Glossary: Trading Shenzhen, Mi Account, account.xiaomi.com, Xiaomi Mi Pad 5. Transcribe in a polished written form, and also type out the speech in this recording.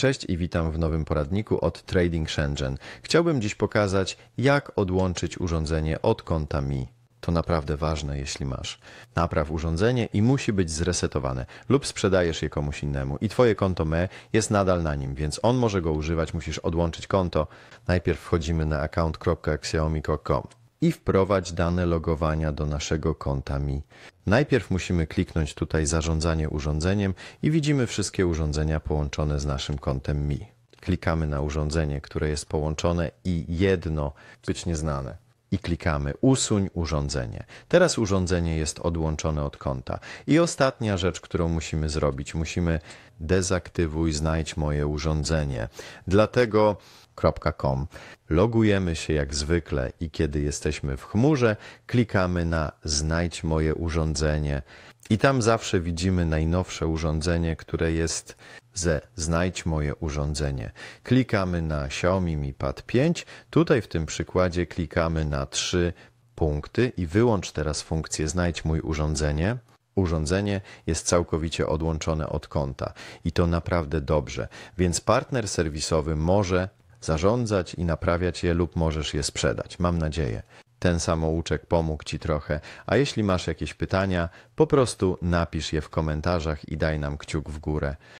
Cześć i witam w nowym poradniku od Trading Shenzhen. Chciałbym dziś pokazać, jak odłączyć urządzenie od konta Mi. To naprawdę ważne, jeśli masz. Napraw urządzenie i musi być zresetowane lub sprzedajesz je komuś innemu i twoje konto Me jest nadal na nim, więc on może go używać, musisz odłączyć konto. Najpierw wchodzimy na account.xiaomi.com i wprowadź dane logowania do naszego konta Mi. Najpierw musimy kliknąć tutaj zarządzanie urządzeniem i widzimy wszystkie urządzenia połączone z naszym kontem Mi. Klikamy na urządzenie, które jest połączone i jedno być nieznane. I klikamy usuń urządzenie. Teraz urządzenie jest odłączone od konta. I ostatnia rzecz, którą musimy zrobić, musimy dezaktywuj znajdź moje urządzenie. Dlatego .com. Logujemy się jak zwykle i kiedy jesteśmy w chmurze, klikamy na znajdź moje urządzenie i tam zawsze widzimy najnowsze urządzenie, które jest ze znajdź moje urządzenie. Klikamy na Xiaomi Mi Pad 5, tutaj w tym przykładzie klikamy na 3 punkty i wyłącz teraz funkcję znajdź mój urządzenie. Urządzenie jest całkowicie odłączone od konta i to naprawdę dobrze, więc partner serwisowy może zarządzać i naprawiać je lub możesz je sprzedać. Mam nadzieję, ten samouczek pomógł ci trochę, a jeśli masz jakieś pytania, po prostu napisz je w komentarzach i daj nam kciuk w górę.